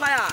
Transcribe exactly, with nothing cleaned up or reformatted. Fire!